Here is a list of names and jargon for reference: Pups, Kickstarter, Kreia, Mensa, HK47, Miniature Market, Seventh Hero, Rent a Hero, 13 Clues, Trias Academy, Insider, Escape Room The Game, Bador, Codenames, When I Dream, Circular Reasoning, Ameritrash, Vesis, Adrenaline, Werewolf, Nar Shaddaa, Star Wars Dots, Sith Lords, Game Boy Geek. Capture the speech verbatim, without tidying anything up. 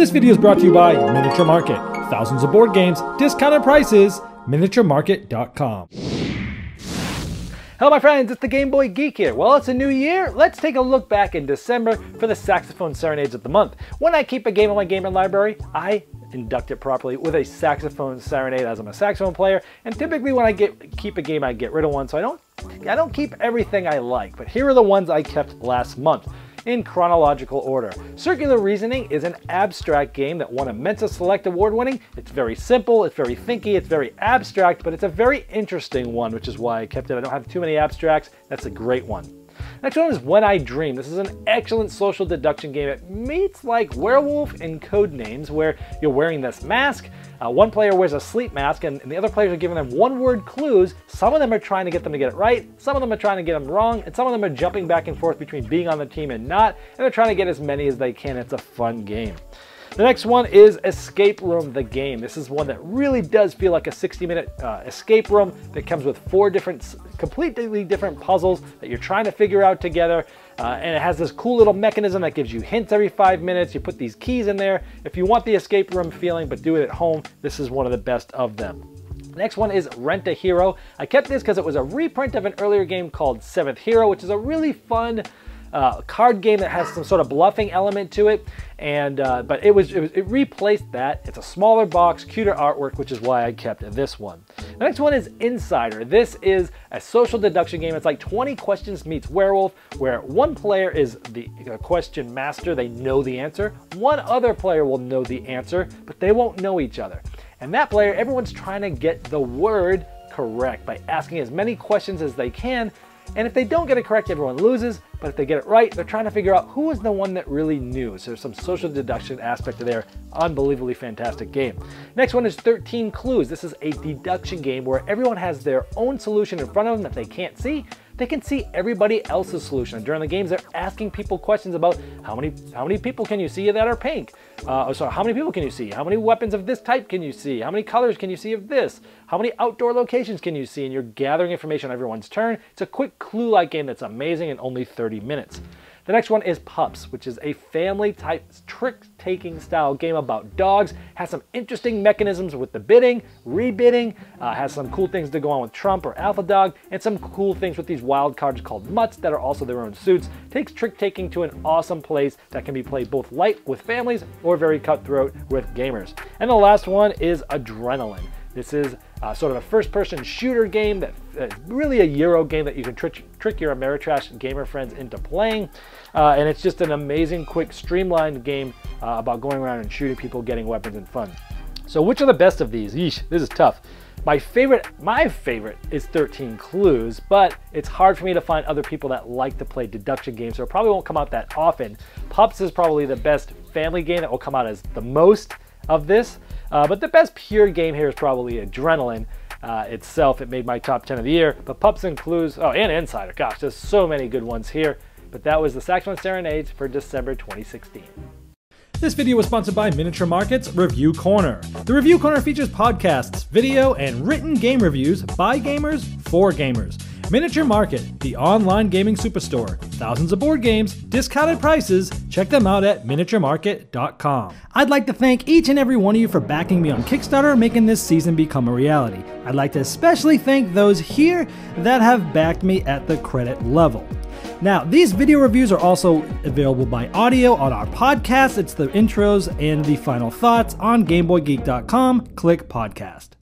This video is brought to you by Miniature Market. Thousands of board games, discounted prices, miniature market dot com. Hello my friends, it's the Game Boy Geek here. Well, it's a new year. Let's take a look back in December for the Saxophone Serenades of the month. When I keep a game in my gamer library, I induct it properly with a saxophone serenade, as I'm a saxophone player. And typically when I get keep a game, I get rid of one, so I don't I don't keep everything I like. But here are the ones I kept last month in chronological order. Circular Reasoning is an abstract game that won a Mensa Select Award winning. It's very simple, it's very thinky, it's very abstract, but it's a very interesting one, which is why I kept it. I don't have too many abstracts. That's a great one. Next one is When I Dream. This is an excellent social deduction game. It meets like Werewolf and Codenames, where you're wearing this mask. Uh, one player wears a sleep mask and, and the other players are giving them one-word clues. Some of them are trying to get them to get it right, some of them are trying to get them wrong, and some of them are jumping back and forth between being on the team and not, and they're trying to get as many as they can. It's a fun game. The next one is Escape Room The Game. This is one that really does feel like a sixty minute uh, escape room that comes with four different, completely different puzzles that you're trying to figure out together. Uh, and it has this cool little mechanism that gives you hints every five minutes. You put these keys in there. If you want the escape room feeling but do it at home, this is one of the best of them. Next one is Rent a Hero. I kept this because it was a reprint of an earlier game called Seventh Hero, which is a really fun Uh, card game that has some sort of bluffing element to it, and uh, but it was, it was it replaced that. It's a smaller box, cuter artwork, which is why I kept this one. The next one is Insider. This is a social deduction game. It's like twenty questions meets Werewolf, where one player is the question master. They know the answer. One other player will know the answer, but they won't know each other. And that player, everyone's trying to get the word correct by asking as many questions as they can. And if they don't get it correct, everyone loses. But if they get it right, they're trying to figure out who is the one that really knew. So there's some social deduction aspect to their unbelievably fantastic game. Next one is thirteen clues. This is a deduction game where everyone has their own solution in front of them that they can't see. They can see everybody else's solution. And during the games, they're asking people questions about how many how many people can you see that are pink? Uh, sorry, how many people can you see? How many weapons of this type can you see? How many colors can you see of this? How many outdoor locations can you see? And you're gathering information on everyone's turn. It's a quick clue-like game that's amazing and only thirty minutes. The next one is Pups, which is a family-type trick-taking style game about dogs. Has some interesting mechanisms with the bidding, rebidding, uh, has some cool things to go on with Trump or Alpha Dog, and some cool things with these wild cards called mutts that are also their own suits. Takes trick-taking to an awesome place that can be played both light with families or very cutthroat with gamers. And the last one is Adrenaline. This is uh, sort of a first-person shooter game that uh, really a Euro game that you can trick, trick your Ameritrash gamer friends into playing. Uh, and it's just an amazing, quick, streamlined game uh, about going around and shooting people, getting weapons, and fun. So which are the best of these? Yeesh, this is tough. My favorite, my favorite is thirteen clues, but it's hard for me to find other people that like to play deduction games, so it probably won't come out that often. Pups is probably the best family game that will come out as the most of this. Uh, but the best pure game here is probably Adrenaline uh, itself. It made my top ten of the year. But Pups and Clues, oh, and Insider. Gosh, there's so many good ones here. But that was the Saxophone Serenades for December twenty sixteen. This video was sponsored by Miniature Market's Review Corner. The Review Corner features podcasts, video, and written game reviews by gamers for gamers. Miniature Market, the online gaming superstore. Thousands of board games, discounted prices. Check them out at miniature market dot com. I'd like to thank each and every one of you for backing me on Kickstarter, making this season become a reality. I'd like to especially thank those here that have backed me at the credit level. Now, these video reviews are also available by audio on our podcast. It's the intros and the final thoughts on game boy geek dot com. Click podcast.